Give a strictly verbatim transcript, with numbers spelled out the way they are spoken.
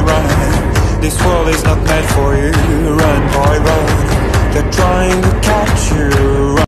boy, run. This world is not meant for you. Run, boy, run. They're trying to catch you.